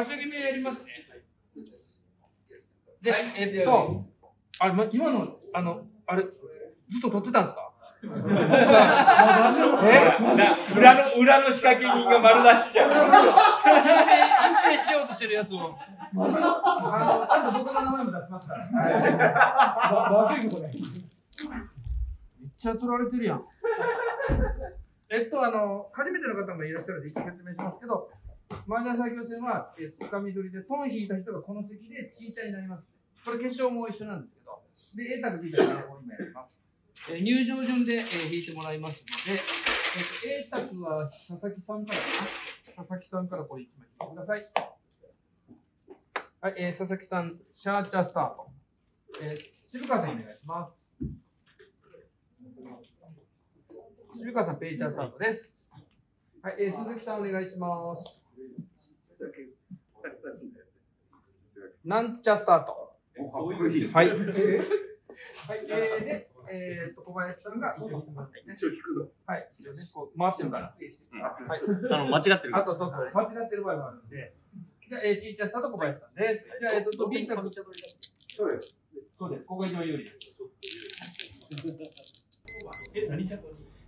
足決めやりますね。で、あれ、今の、あれ、ずっと撮ってたんですか？裏の仕掛け人が丸出しじゃん。安定しようとしてるやつを。あと僕の名前も出しますから。めっちゃ取られてるやん。初めての方もいらっしゃるので、説明しますけど、前田作業船は、深緑で、トン引いた人がこの席でチーターになります。これ、決勝も一緒なんですけど、で、A 卓 B 卓を今やります。入場順で引いてもらいますので、A 卓は佐々木さんから、佐々木さんからこれ1枚引いてください。はい、佐々木さん、シャーチャースタート。渋川さんお願いします。渋川さん、ページャースタートです。はい、鈴木さんお願いします。なんちゃスタート。はい。で、小林さんが一応引くの。はい、一応ね、こう回してるから。はい。間違ってる。あとそう間違ってる場合もあるので。じゃあ、チーチャースタート小林さんです。じゃあ、B 卓。そうです。そうです。ここが一番有利です。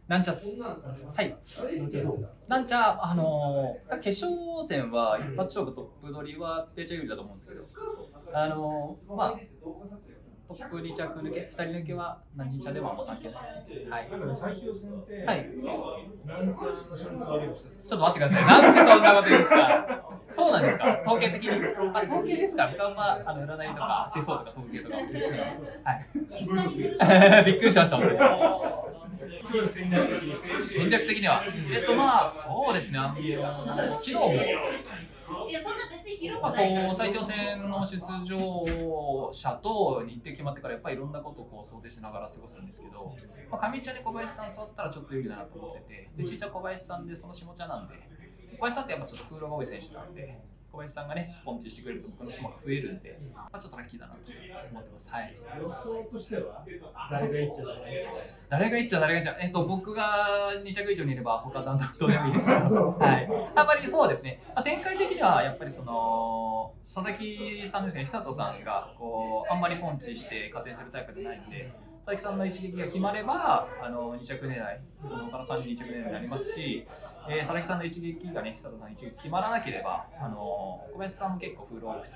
なんちゃす。はい。なんちゃ、決勝戦は一発勝負トップ取りはページャー有利だと思うんですけど、トップ2着抜け、2人抜けは何茶でも負けます。はい。はい。ちょっと待ってください。なんでそんなこと言うんですか。そうなんですか。統計的に。あ、統計ですか。僕は占いとか手相とか統計とかを気にしてます。はい。びっくりしました。戦略的には。そうですね。昨日も。埼京戦の出場者と日程決まってからやっぱりいろんなことをこう想定しながら過ごすんですけど、上茶で小林さん座ったらちょっと有利だなと思ってて、でちいちゃ小林さんでその下茶なんで、小林さんってやっぱちょっと風浪が多い選手なんで、小林さんがねポンチしてくれると僕の妻が増えるんで、ちょっとラッキーだなと思ってます。はい。予想としては誰がいっちゃ誰がいっちゃ誰がいっちゃ、僕が2着以上にいれば他だんだんどうでもいいですから。はい。あんまりそうですね、展開的にはやっぱりその佐々木さんですね、久里さんがこうあんまりポンチして加点するタイプじゃないんで、佐々木さんの一撃が決まれば2着狙い、他の3人2着狙いになりますし、佐々木さんの一撃がね、久里さんの一撃決まらなければ、小林さんも結構風浪多くて、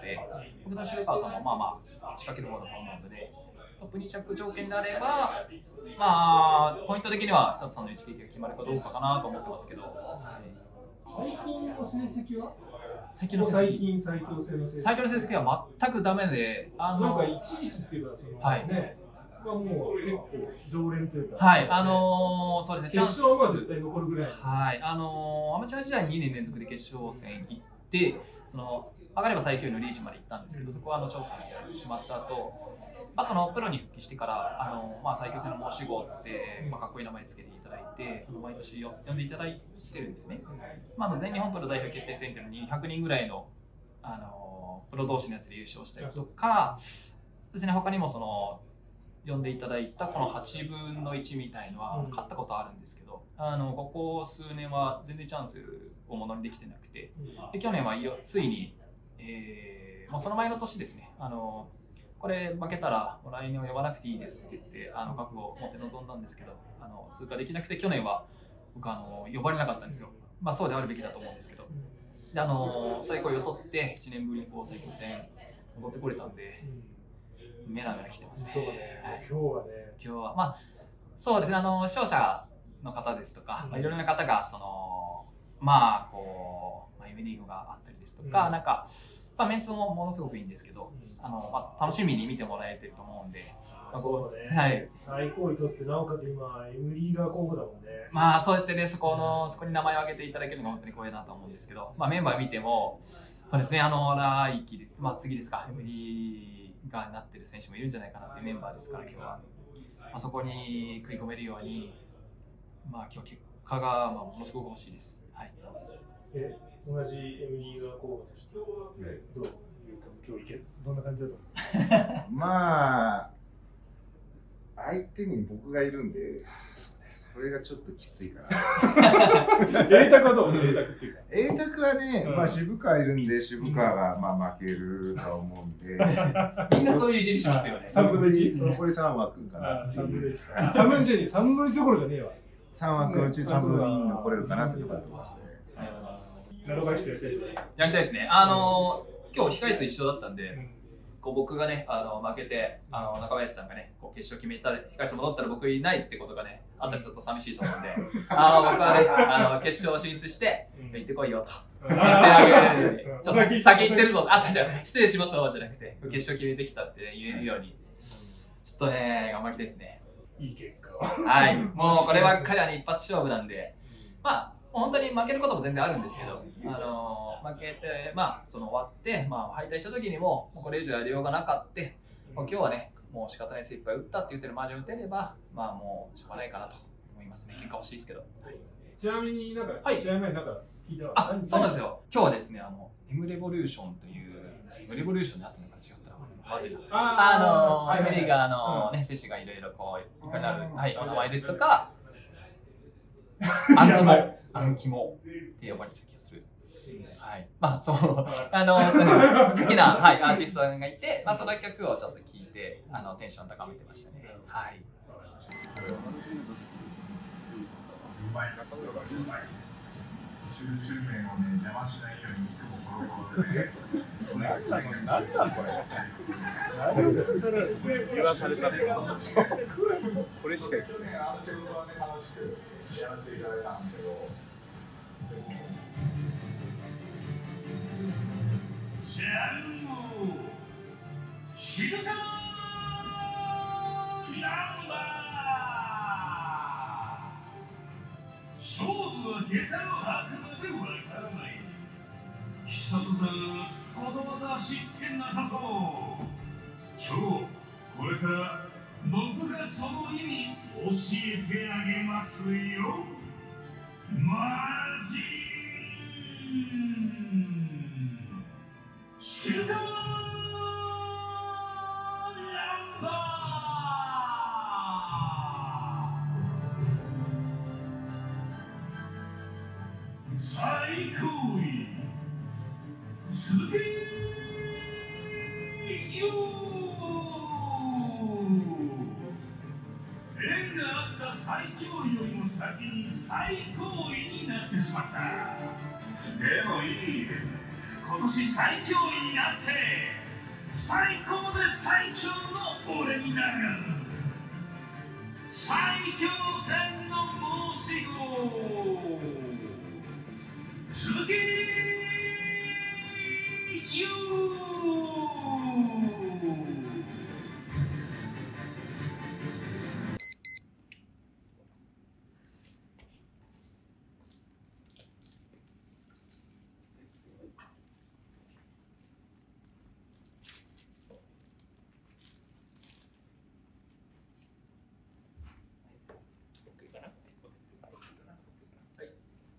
僕と渋川さんもまあまあ仕掛けるものだと思うので、トップ2着条件であれば、ポイント的には久里さんの一撃が決まるかどうかかなと思ってますけど。はい。最近の成績は最強の成績は全くダメで、なんか一時期っていうか、そのね、もう結構常連というか、はい、そうですね、決勝は絶対残るぐらい、はい、アマチュア時代に2年連続で決勝戦行って、その上がれば最強のリーチまで行ったんですけど、そこは調査にやってしまった後、そのプロに復帰してから、最強戦の申し子って、かっこいい名前つけていただいて、毎年呼んでいただいてるんですね。全日本プロ代表決定戦っていうのは200人ぐらいの、プロ同士のやつで優勝したりとか、別に他にもその呼んでいただいたこの8分の1みたいのは、勝ったことあるんですけど、ここ数年は全然チャンスをものにできてなくて、で去年はついに、その前の年ですね、これ負けたら来年は呼ばなくていいですって言って覚悟を持って臨んだんですけど、通過できなくて去年は僕呼ばれなかったんですよ。そうであるべきだと思うんですけど、で最高位を取って1年ぶりに最高戦戻ってこれたんで、メラメラ来てますね。そうね、今日はね、今日はそうですね、勝者の方ですとか、いろいろな方がそのウィニングがあったりですとか、なんかメンツもものすごくいいんですけど、楽しみに見てもらえてると思うんで、最高位取って、なおかつ今、Mリーガー候補だもんね。そうやってね、そこに名前を挙げていただけるのが本当に光栄だと思うんですけど、メンバー見ても、そうですね、来期で、次ですか、Mリーガーになってる選手もいるんじゃないかなっていうメンバーですから、今日は、そこに食い込めるように、今日結果がものすごく欲しいです。はい。同じ M2 がこうとして、どういうか、今日どんな感じだと思う？相手に僕がいるんで、そうです。それがちょっときついから。栄拓はどう？栄拓っていうか。栄拓はね、まあ渋川いるんで、渋川がまあ負けると思うんで。みんなそういういじりしますよね。3分の1？残り3枠かな。3分の1。3分の1、3分の1どころじゃねえわ。3枠のうち3分の2残れるかなってところだと思いますね。なるほど。やりたいですね。今日控え室一緒だったんで、僕がね、負けて、中林さんがね、こう決勝決めた、控え室戻ったら僕いないってことがね、あったらちょっと寂しいと思うんで、僕はね、決勝進出して、行ってこいよと。言ってあげるように、ちょっと先行ってるぞ、あ、違う違う、失礼しますのじゃなくて、決勝決めてきたって言えるように、ちょっとね、頑張りたいですね。いい結果を。はい、もうこれは彼らに一発勝負なんで、まあ、本当に負けることも全然あるんですけど、負けて、まあ、その終わって、まあ、敗退した時にも、これ以上やりようがなかった、今日はね、もう仕方ない精一杯打ったって言ってるマージョン打てれば、まあ、もうしょうがないかなと思いますね、結果欲しいですけど。ちなみになんか、試合前になんか聞いたら、そうなんですよ、今日はですね、Mレボリューションという、Mレボリューションにあったのか違ったら、まずいな、アメリカの選手がいろいろこう、いかになる、はい、お名前ですとか、アンキモって呼ばれてる気がする。はい。まあ、そう、好きな、はい、アーティストさんがいて、まあ、その曲をちょっと聴いて、テンション高めてましたね。はい。うまい。収集面をね、邪魔しないように、いつもコロコロでね。何なんこれ。何を見せる。言わされたね。これしか。やらせていただいたんですけど、ジャンボシルカナンバー、勝負は下駄を履くまでわからない。久人さん、言葉とは知ってなさそう。今日これから僕がその意味教えてあげますよ。マジシルカナンバー、最高位続けよう。最強よりも先に最高位になってしまった。でもいい、今年最強位になって最高で最強の俺になる。最強戦の申し子続けよう。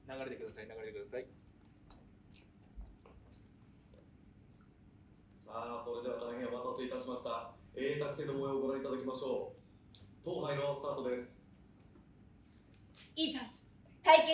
流れてください、流れてください。さあ、それでは大変お待たせいたしました。栄拓戦の模様をご覧いただきましょう。東海のスタートです。いざ、対決。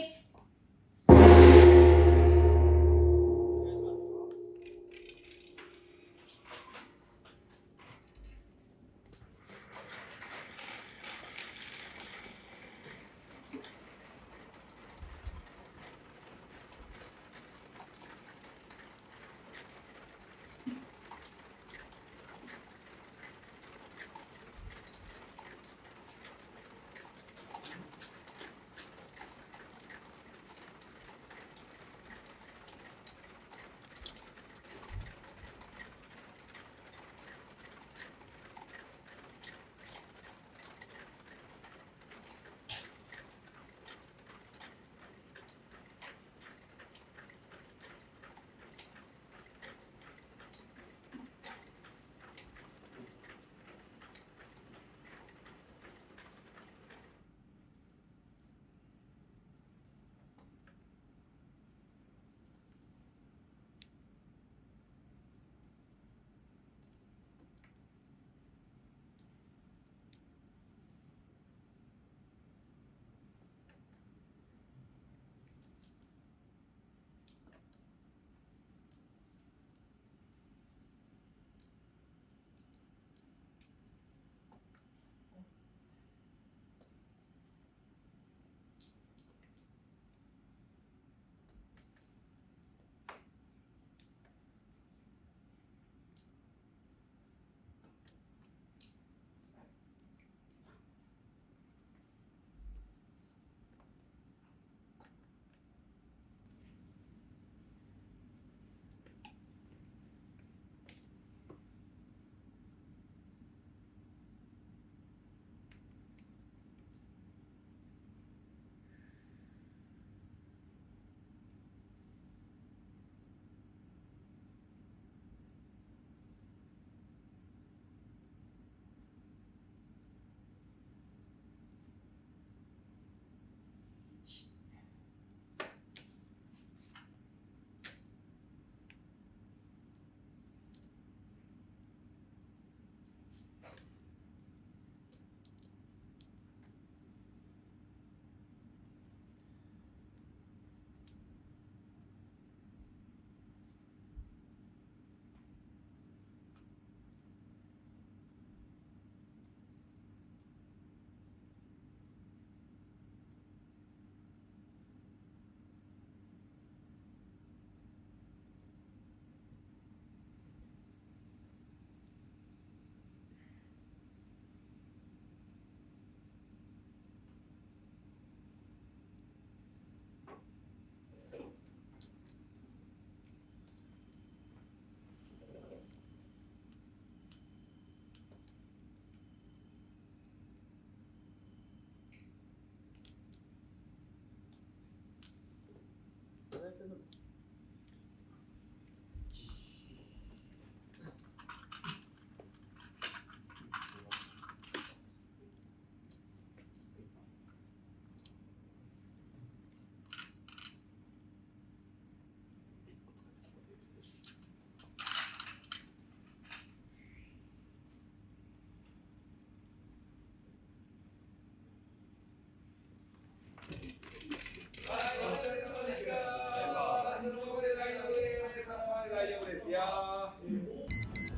や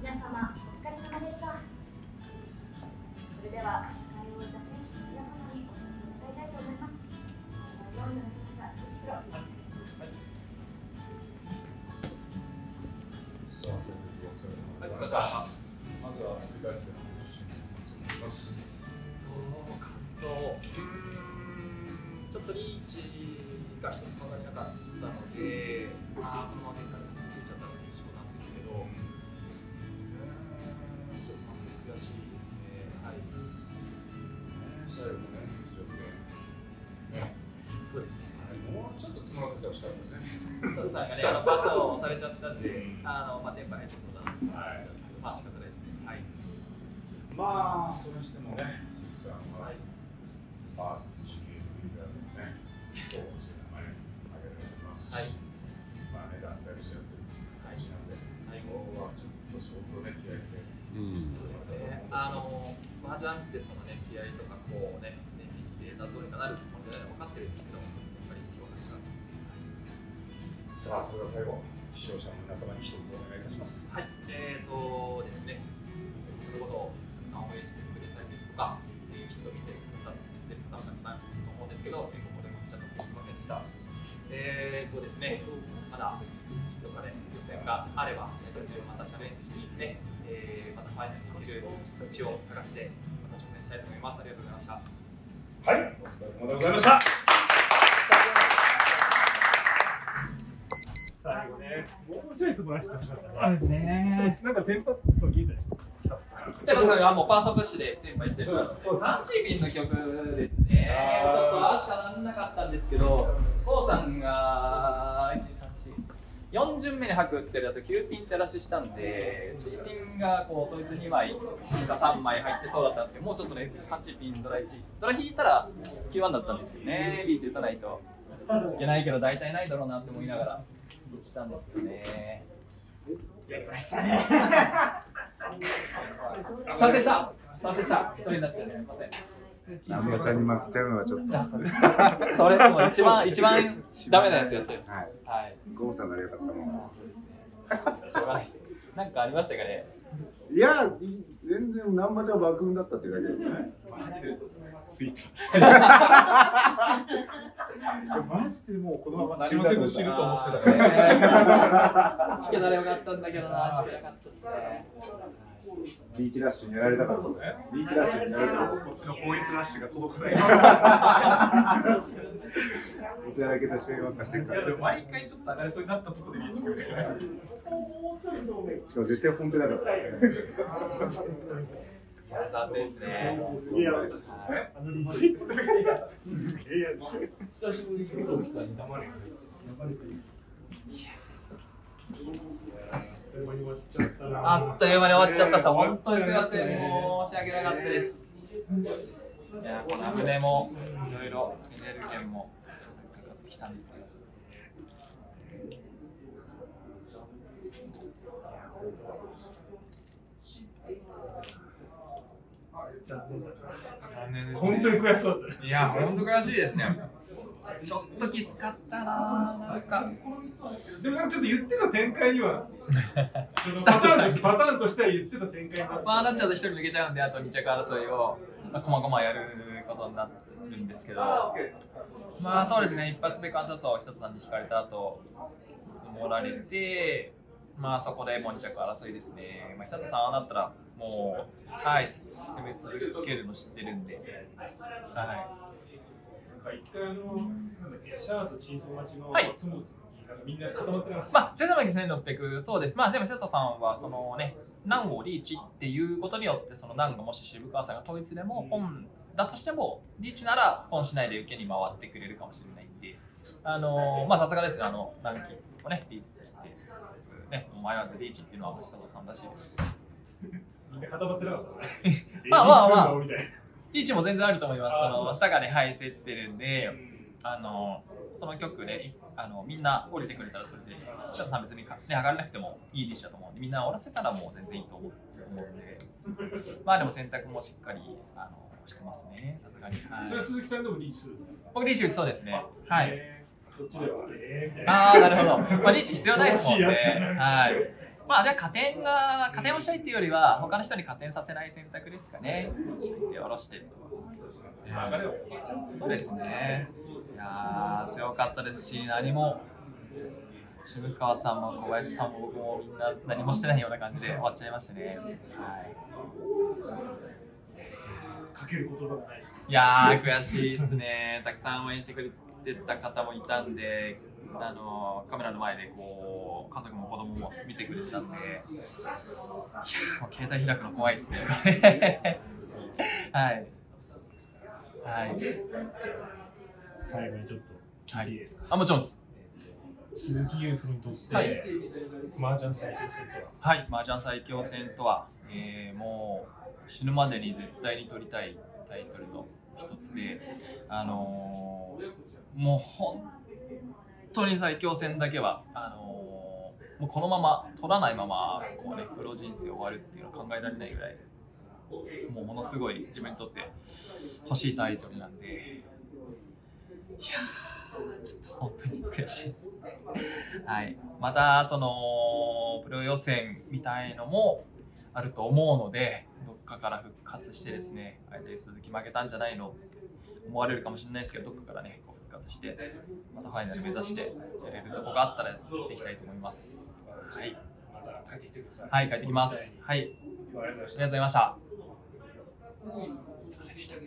皆様お疲れ様でした。それでは試合を終えた選手の皆様にお話し伺いたいと思います。そのようになりました鈴木プロ、お願いします。さあ、お疲れ様でした。まずは振り返っての話をお願いします。その感想、ちょっとリーチが一つも足りなかったので、そのまま展開が続いちゃったので優勝なんですけど、ちょっと悔しいですね。はい。最後もね、条件ね。そうです。もうちょっと詰まらせてほしかったですね。そうなんかね、パスをされちゃったんで、テンパ入ってそうだなと思ったんですけど、まあ仕方ないですね。はい。まあそれにしてもね、鈴木さんは地球のリーダーのね、こうして名前を挙げられてますし、まあね、団体に背負ってる感じなんで、今日はちょっと相当ね、気合いで、そうですね、麻雀ってそのね、気合いとか、こうね、年齢で、どうにかなるものじゃないの分かってるんですけど、やっぱり今日はしたんですね。さあ、それでは最後、視聴者の皆様に一言お願いいたします。はい、ですね、それこそ、たくさん応援してくれたりですとか、きっと見てくださってる方もたくさんいると思うんですけど、ですね、まだ一かね、予選があれば、それをまたチャレンジしてですね、またファイナルに行ける道を探して、また挑戦したいと思います。ありがとうございました。はい、お疲れ様でございました。最後ね、もうちょいつぶらした。そうですね。なんかテンパってそう聞いたよ。でもそれはもうパーソンプッシュでテンパしてるから、3チームの曲ですね。ちょっとああしかなかったんですけど、コウさんが4巡目に白打ってるだと9ピン照らししたんで、チーピンがこうドイツ2枚か3枚入ってそうだったんですけど、もうちょっとね、8ピンドラ1、ドラ引いたら Q1 だったんですよね。リーチ打たないといけないけど、大体ないだろうなって思いながらしたんですよね。やりましたね。賛成した。賛成した。一人になっちゃうね。すみません。ナムヤちゃんに負けちゃうのはちょっと。それも一番ダメなやつやっちゃう。はい。ゴーさんならよかったもん。そうですね。しょうがないです。なんかありましたかね。いや全然ナムヤちゃんは爆運だったってだけじゃない。ツイッター。マジでもうこのまま何もせず死ぬと思ってたから。引けたらよかったんだけどな。引けなかったですね。リーチラッシュにやられたからね。リーチラッシュにやられたからこっちの高一ラッシュが届かない。おちゃらけた試合ばっかしてるから。毎回ちょっと上がりそうになったところでリーチが。しかも絶対本当だから。残念ですね。久しぶりに来たに黙れ。あっという間に終わっちゃったさ、本当にすみません、申し訳なかったです。いや、この胸も、いろいろ、エネルギーも、かかってきたんですけど。本当に悔しそうだった。いや、本当悔しいですね。ちょっときつかったな、なんか。でもなんかちょっと言ってた展開には、パターンとしては言ってた展開になって。まあなっちゃうと1人抜けちゃうんで、あと2着争いを、こまごまやることになるんですけど、まあそうですね、一発目、観察層を久田さんに引かれた後、もられて、まあそこでもう2着争いですね。まあ、久田さんはなったら、もう、はい、攻め続けるの知ってるんで。はい一回なんだっけ、シャアとチーソー待ちの積もるときなんかみんな固まってます。まあ17,600、そうです。まあでも瀬戸さんはそのね、ナンをリーチっていうことによって、そのナンがもし渋川さんが統一でもポンだとしても、リーチならポンしないで受けに回ってくれるかもしれないんで、まあさすがですね、ナンキをねリーチってね、迷わずリーチっていうのは瀬戸さんらしいですし、みんな固まってなかったね。まあまあまあ。リーチも全然あると思います。下がね、はい、競ってるんで、その局で、みんな降りてくれたらそれで、下田さん別に、ね、上がらなくてもいいリーチだと思うんで、みんな降らせたらもう全然いいと思うんで、まあでも選択もしっかりしてますね、さすがに。はい、それは鈴木さんでもリーチする？僕、リーチ打ちそうですね。はい。こっちでは、みたいな。ああ、なるほど。まあ、リーチ必要ないですもんね。はい。まあ、で加点をしたいっていうよりは、他の人に加点させない選択ですかね。手を下ろしてるとは。そうですね。いやー、強かったですし、何も、渋川さんも小林さんも僕もみんな何もしてないような感じで終わっちゃいましたね。はい。かける言葉がないです。いやー、悔しいですね。たくさん応援してくれてた方もいたんで、カメラの前でこう家族も子供も見てくれてたんで、いやー、携帯開くの怖いですね。はい。はい。最後にちょっと聞いていいですか？あ、もちろんです。鈴木優君にとって、はい、麻雀最強戦とは。はい、麻雀最強戦とは、もう死ぬまでに絶対に取りたいタイトルの一つで、もう本当に最強戦だけはもうこのまま取らないままこう、ね、プロ人生終わるっていうのは考えられないぐらい、もうものすごい自分にとって欲しいタイトルなんで、いやー、ちょっと本当に悔しいです。はい、またそのプロ予選みたいのもあると思うので、どっかから復活してですね、相手鈴木負けたんじゃないのって思われるかもしれないですけど、どっかからね、こう復活して、またファイナル目指してやれるとこがあったらやっていきたいと思います。はい、また帰ってきてください。はい、帰ってきます。はい、ありがとうございました。すみませんでした。